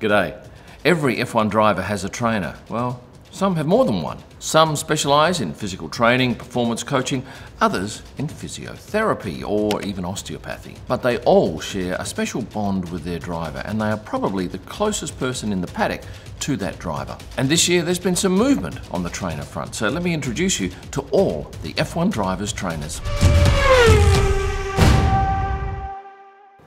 G'day. Every F1 driver has a trainer. Well, some have more than one. Some specialise in physical training, performance coaching, others in physiotherapy or even osteopathy. But they all share a special bond with their driver, and they are probably the closest person in the paddock to that driver. And this year there's been some movement on the trainer front, so let me introduce you to all the F1 drivers' trainers.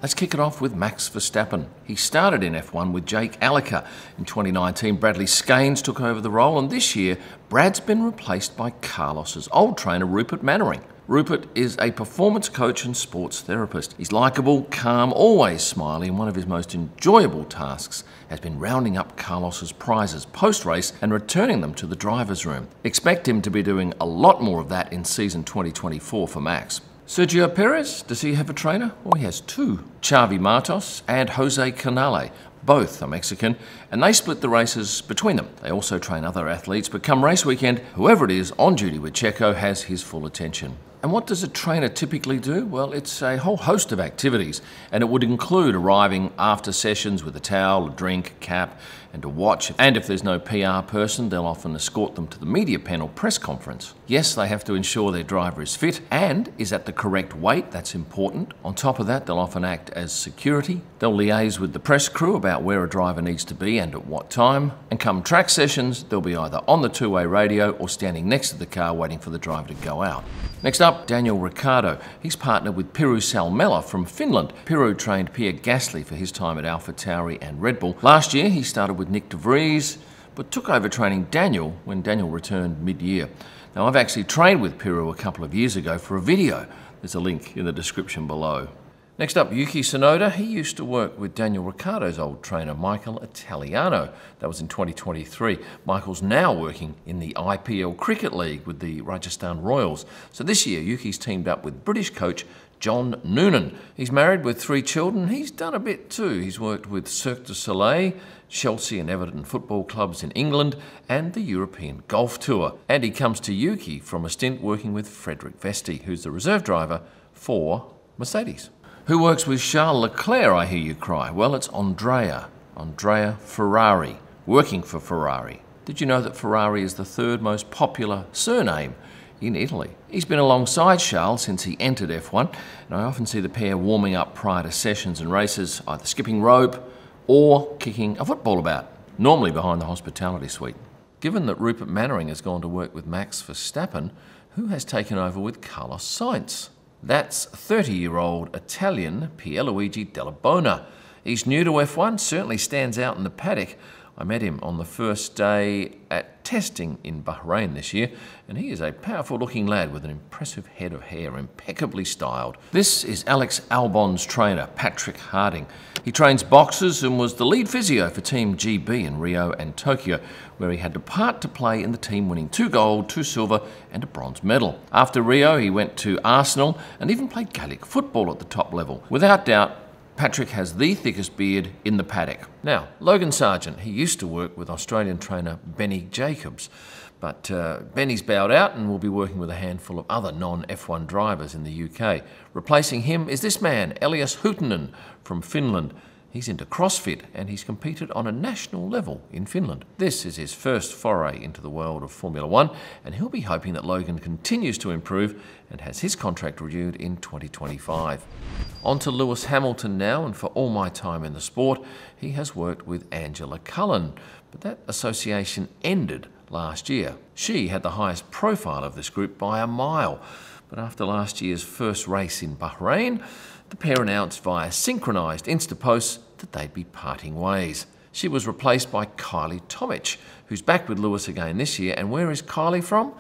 Let's kick it off with Max Verstappen. He started in F1 with Jake Allicker. In 2019, Bradley Skaines took over the role, and this year, Brad's been replaced by Carlos's old trainer, Rupert Mannering. Rupert is a performance coach and sports therapist. He's likeable, calm, always smiley, and one of his most enjoyable tasks has been rounding up Carlos's prizes post-race and returning them to the driver's room. Expect him to be doing a lot more of that in season 2024 for Max. Sergio Perez, does he have a trainer? Well, he has two. Chavi Martos and Jose Canale, both are Mexican, and they split the races between them. They also train other athletes, but come race weekend, whoever it is on duty with Checo has his full attention. And what does a trainer typically do? Well, it's a whole host of activities, and it would include arriving after sessions with a towel, a drink, cap, and to watch. And if there's no PR person, they'll often escort them to the media pen or press conference. Yes, they have to ensure their driver is fit and is at the correct weight. That's important. On top of that, they'll often act as security. They'll liaise with the press crew about where a driver needs to be and at what time. And come track sessions, they'll be either on the two-way radio or standing next to the car waiting for the driver to go out. Next up, Daniel Ricciardo. He's partnered with Piru Salmela from Finland. Piru trained Pierre Gasly for his time at AlphaTauri and Red Bull. Last year, he started with Nick DeVries, but took over training Daniel when Daniel returned mid-year. Now, I've actually trained with Piru a couple of years ago for a video. There's a link in the description below. Next up, Yuki Tsunoda. He used to work with Daniel Ricciardo's old trainer, Michael Italiano. That was in 2023. Michael's now working in the IPL Cricket League with the Rajasthan Royals. So this year, Yuki's teamed up with British coach John Noonan. He's married with three children. He's done a bit too. He's worked with Cirque du Soleil, Chelsea and Everton football clubs in England, and the European Golf Tour. And he comes to Yuki from a stint working with Frederick Vesti, who's the reserve driver for Mercedes. Who works with Charles Leclerc, I hear you cry? Well, it's Andrea Ferrari, working for Ferrari. Did you know that Ferrari is the third most popular surname in Italy? He's been alongside Charles since he entered F1, and I often see the pair warming up prior to sessions and races, either skipping rope or kicking a football about, normally behind the hospitality suite. Given that Rupert Mannering has gone to work with Max Verstappen, who has taken over with Carlos Sainz? That's 30-year-old Italian Pierluigi Della Bona. He's new to F1, certainly stands out in the paddock. I met him on the first day at testing in Bahrain this year, and he is a powerful-looking lad with an impressive head of hair, impeccably styled. This is Alex Albon's trainer, Patrick Harding. He trains boxers and was the lead physio for Team GB in Rio and Tokyo, where he had a part to play in the team winning 2 gold, 2 silver and a bronze medal. After Rio, he went to Arsenal and even played Gaelic football at the top level. Without doubt, Patrick has the thickest beard in the paddock. Now, Logan Sargent, he used to work with Australian trainer Benny Jacobs, but Benny's bowed out and will be working with a handful of other non-F1 drivers in the UK. Replacing him is this man, Elias Huttunen from Finland. He's into CrossFit and he's competed on a national level in Finland. This is his first foray into the world of Formula One, and he'll be hoping that Logan continues to improve and has his contract renewed in 2025. On to Lewis Hamilton now, and for all my time in the sport, he has worked with Angela Cullen, but that association ended last year. She had the highest profile of this group by a mile, but after last year's first race in Bahrain, the pair announced via synchronised Insta posts that they'd be parting ways. She was replaced by Kylie Tomich, who's back with Lewis again this year. And where is Kylie from?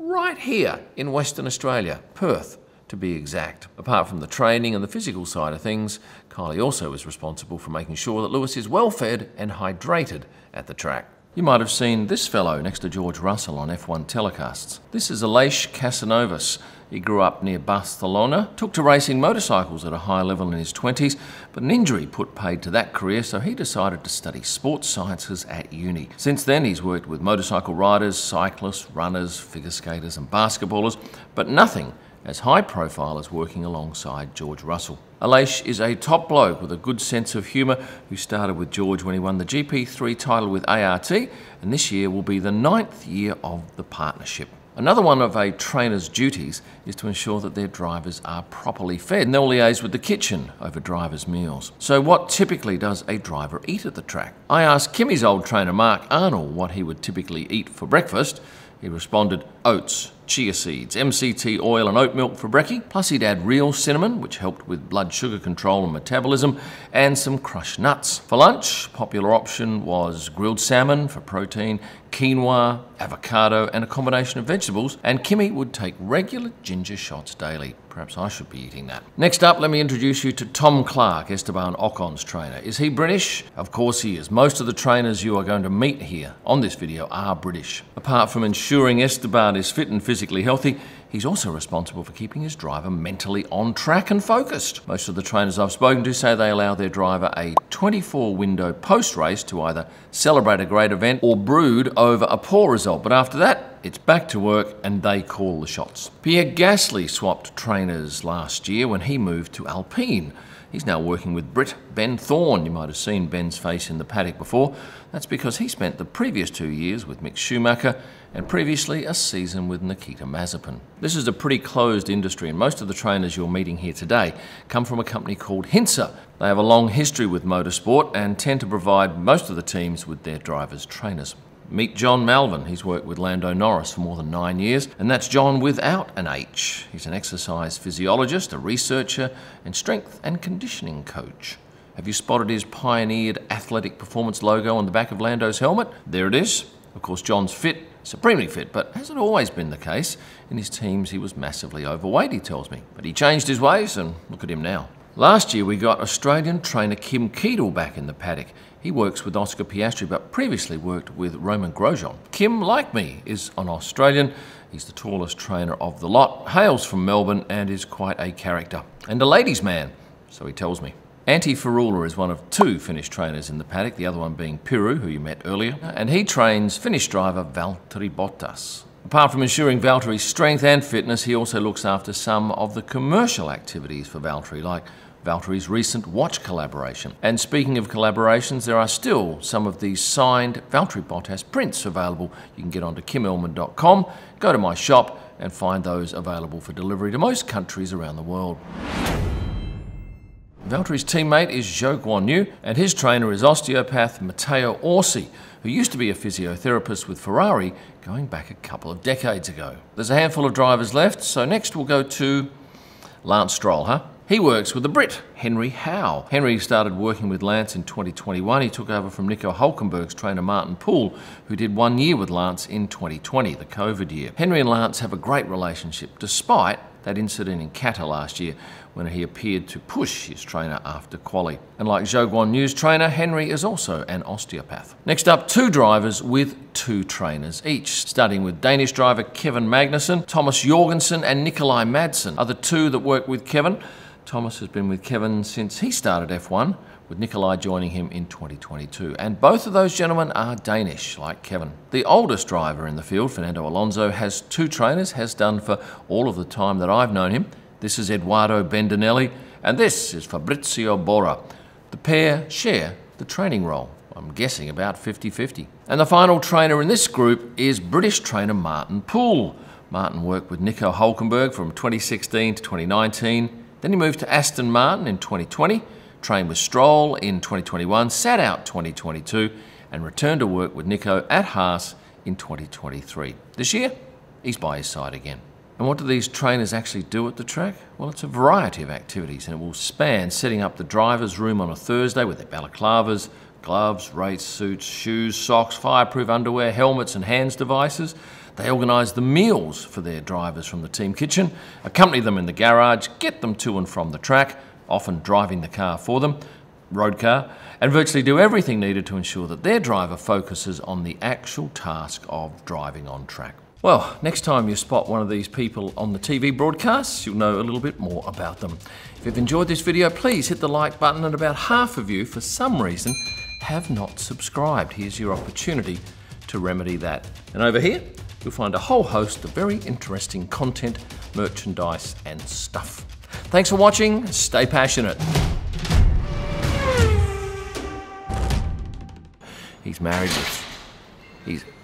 Right here in Western Australia, Perth, to be exact. Apart from the training and the physical side of things, Kylie also is responsible for making sure that Lewis is well-fed and hydrated at the track. You might have seen this fellow next to George Russell on F1 telecasts. This is Aleix Casanovas. He grew up near Barcelona, took to racing motorcycles at a high level in his 20s, but an injury put paid to that career, so he decided to study sports sciences at uni. Since then, he's worked with motorcycle riders, cyclists, runners, figure skaters and basketballers, but nothing as high profile as working alongside George Russell. Aleix is a top bloke with a good sense of humour who started with George when he won the GP3 title with ART, and this year will be the 9th year of the partnership. Another one of a trainer's duties is to ensure that their drivers are properly fed, and they'll liaise with the kitchen over drivers' meals. So what typically does a driver eat at the track? I asked Kimmy's old trainer Mark Arnall what he would typically eat for breakfast. He responded, oats, chia seeds, MCT oil and oat milk for brekkie, plus he'd add real cinnamon, which helped with blood sugar control and metabolism, and some crushed nuts. For lunch, popular option was grilled salmon for protein, quinoa, avocado, and a combination of vegetables, and Kimmy would take regular ginger shots daily. Perhaps I should be eating that. Next up, let me introduce you to Tom Clark, Esteban Ocon's trainer. Is he British? Of course he is. Most of the trainers you are going to meet here on this video are British. Apart from ensuring Esteban is fit and physically healthy, he's also responsible for keeping his driver mentally on track and focused. Most of the trainers I've spoken to say they allow their driver a 24-window post-race to either celebrate a great event or brood over a poor result, but after that, it's back to work and they call the shots. Pierre Gasly swapped trainers last year when he moved to Alpine. He's now working with Brit Ben Thorne. You might have seen Ben's face in the paddock before. That's because he spent the previous 2 years with Mick Schumacher and previously a season with Nikita Mazepin. This is a pretty closed industry and most of the trainers you're meeting here today come from a company called Hintsa. They have a long history with motorsport and tend to provide most of the teams with their drivers' trainers. Meet John Melvin. He's worked with Lando Norris for more than 9 years, and that's John without an H. He's an exercise physiologist, a researcher, and strength and conditioning coach. Have you spotted his pioneered athletic performance logo on the back of Lando's helmet? There it is. Of course, John's fit, supremely fit, but hasn't always been the case. In his teams, he was massively overweight, he tells me. But he changed his ways, and look at him now. Last year, we got Australian trainer Kim Kiedel back in the paddock. He works with Oscar Piastri, but previously worked with Roman Grosjean. Kim, like me, is an Australian. He's the tallest trainer of the lot, hails from Melbourne, and is quite a character. And a ladies' man, so he tells me. Antti Ferula is one of two Finnish trainers in the paddock, the other one being Piru, who you met earlier, and he trains Finnish driver Valtteri Bottas. Apart from ensuring Valtteri's strength and fitness, he also looks after some of the commercial activities for Valtteri, like Valtteri's recent watch collaboration. And speaking of collaborations, there are still some of these signed Valtteri Bottas prints available. You can get onto kymillman.com, go to my shop, and find those available for delivery to most countries around the world. Valtteri's teammate is Zhou Guan Yu, and his trainer is osteopath Matteo Orsi, who used to be a physiotherapist with Ferrari going back a couple of decades ago. There's a handful of drivers left, so next we'll go to Lance Stroll, huh? He works with the Brit, Henry Howe. Henry started working with Lance in 2021. He took over from Nico Hülkenberg's trainer Martin Poole, who did 1 year with Lance in 2020, the COVID year. Henry and Lance have a great relationship, despite that incident in Qatar last year when he appeared to push his trainer after quali. And like Zhou Guan Yu's trainer, Henry is also an osteopath. Next up, two drivers with two trainers each, starting with Danish driver Kevin Magnussen, Thomas Jorgensen and Nikolai Madsen are the two that work with Kevin. Thomas has been with Kevin since he started F1, with Nikolai joining him in 2022. And both of those gentlemen are Danish, like Kevin. The oldest driver in the field, Fernando Alonso, has two trainers, has done for all of the time that I've known him. This is Eduardo Bendinelli, and this is Fabrizio Bora. The pair share the training role. I'm guessing about 50-50. And the final trainer in this group is British trainer Martin Poole. Martin worked with Nico Hülkenberg from 2016 to 2019. Then he moved to Aston Martin in 2020, trained with Stroll in 2021, sat out 2022, and returned to work with Nico at Haas in 2023. This year, he's by his side again. And what do these trainers actually do at the track? Well, it's a variety of activities, and it will span setting up the driver's room on a Thursday with their balaclavas, gloves, race suits, shoes, socks, fireproof underwear, helmets and hands devices. They organise the meals for their drivers from the team kitchen, accompany them in the garage, get them to and from the track, often driving the car for them, road car, and virtually do everything needed to ensure that their driver focuses on the actual task of driving on track. Well, next time you spot one of these people on the TV broadcasts, you'll know a little bit more about them. If you've enjoyed this video, please hit the like button, and about half of you, for some reason, have not subscribed. Here's your opportunity to remedy that. And over here, you'll find a whole host of very interesting content, merchandise and stuff. Thanks for watching, stay passionate. He's married with...